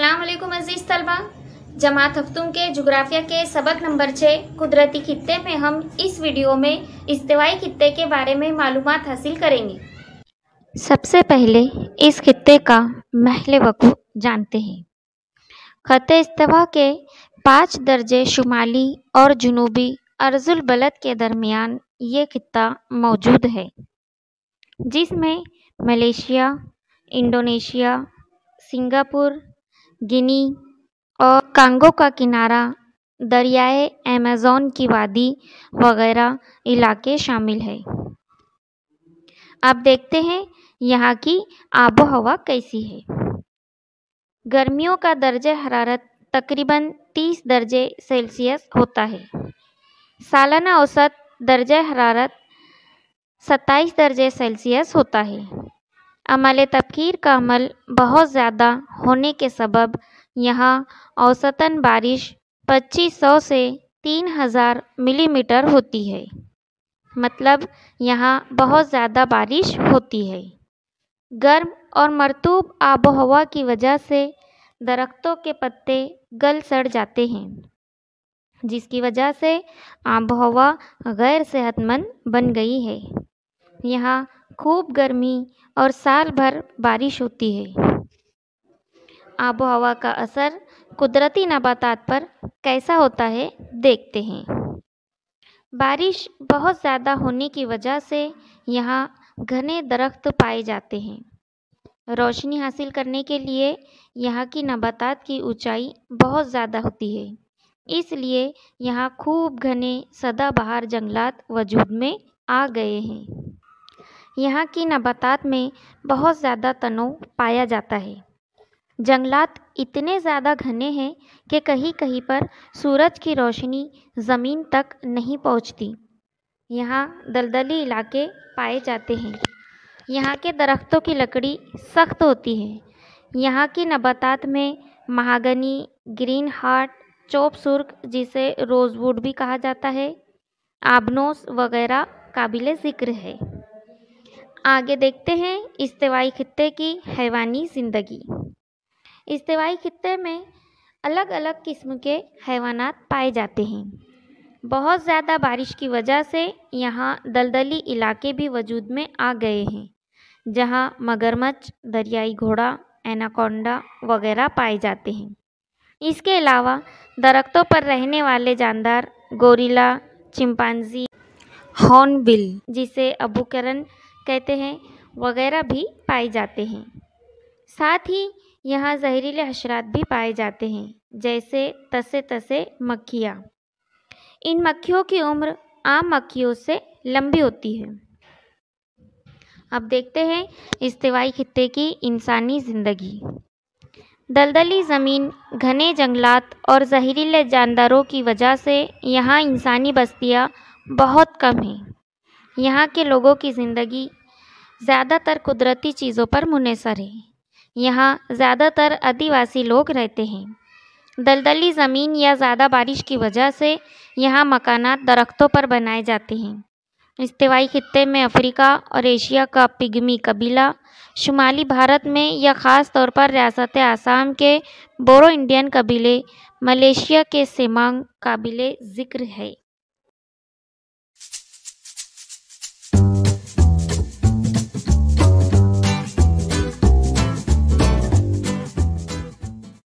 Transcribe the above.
अस्सलाम वालेकुम अजीज़ तलबा। जमात हफ्तुम के जुग्राफिया के सबक नंबर 6 कुदरती खित्ते में हम इस वीडियो में इस्तेवाई खित्ते के बारे में मालूमात हासिल करेंगे। सबसे पहले इस खित्ते का महल वकूफ़ जानते हैं। खत्ते इस्तेवा के 5 दर्जे शुमाली और जुनूबी अर्जुल बलद के दरमियान ये खित्ता मौजूद है, जिसमें मलेशिया, इंडोनेशिया, सिंगापुर, गिनी और कांगो का किनारा, दरियाए अमेज़ॉन की वादी वगैरह इलाके शामिल है। अब देखते हैं यहाँ की आबो हवा कैसी है। गर्मियों का दर्जा हरारत तकरीबन 30 दर्जे सेल्सियस होता है। सालाना औसत दर्जा हरारत 27 दर्जे सेल्सियस होता है। अमल तबकीर का अमल बहुत ज़्यादा होने के सबब यहाँ औसतन बारिश 2500 से 3000 मिलीमीटर होती है, मतलब यहाँ बहुत ज़्यादा बारिश होती है। गर्म और मरतूब आबोहवा की वजह से दरख्तों के पत्ते गल सड़ जाते हैं, जिसकी वजह से आबोहवा गैर सेहतमंद बन गई है। यहाँ खूब गर्मी और साल भर बारिश होती है। आबो हवा का असर कुदरती नबातात पर कैसा होता है देखते हैं। बारिश बहुत ज़्यादा होने की वजह से यहाँ घने दरख्त पाए जाते हैं। रोशनी हासिल करने के लिए यहाँ की नबातात की ऊंचाई बहुत ज़्यादा होती है, इसलिए यहाँ खूब घने सदाबहार जंगलात वजूद में आ गए हैं। यहाँ की नबातात में बहुत ज़्यादा तनों पाया जाता है। जंगलात इतने ज़्यादा घने हैं कि कहीं कहीं पर सूरज की रोशनी ज़मीन तक नहीं पहुंचती। यहाँ दलदली इलाके पाए जाते हैं। यहाँ के दरख्तों की लकड़ी सख्त होती है। यहाँ की नबातात में महागनी, ग्रीन हार्ट, चोप सुर्ख जिसे रोज़वुड भी कहा जाता है, आबनोस वगैरह काबिल ज़िक्र है। आगे देखते हैं इस्तेवाई खित्ते की हैवानी ज़िंदगी। इस्तेवाई खित्ते में अलग अलग किस्म के हैवानात पाए जाते हैं। बहुत ज़्यादा बारिश की वजह से यहाँ दलदली इलाके भी वजूद में आ गए हैं, जहाँ मगरमच्छ, दरियाई घोड़ा, एनाकोंडा वगैरह पाए जाते हैं। इसके अलावा दरख्तों पर रहने वाले जानदार गोरिल्ला, चिम्पांजी, हॉर्नबिल जिसे अबूकरण कहते हैं वगैरह भी पाए जाते हैं। साथ ही यहाँ जहरीले हशरात भी पाए जाते हैं, जैसे तसे तसे मक्खियाँ। इन मक्खियों की उम्र आम मक्खियों से लंबी होती है। अब देखते हैं इस्तेवाई खित्ते की इंसानी ज़िंदगी। दलदली ज़मीन, घने जंगलात और जहरीले जानदारों की वजह से यहाँ इंसानी बस्तियाँ बहुत कम हैं। यहाँ के लोगों की ज़िंदगी ज़्यादातर कुदरती चीज़ों पर मुनहसर है। यहाँ ज़्यादातर आदिवासी लोग रहते हैं। दलदली ज़मीन या ज़्यादा बारिश की वजह से यहाँ मकानात दरख्तों पर बनाए जाते हैं। इस्तेवाई खित्ते में अफ्रीका और एशिया का पिगमी कबीला, शुमाली भारत में या ख़ास तौर पर रियासत आसाम के बोरो इंडियन कबीले, मलेशिया के सिमांग काबिल ज़िक्र है।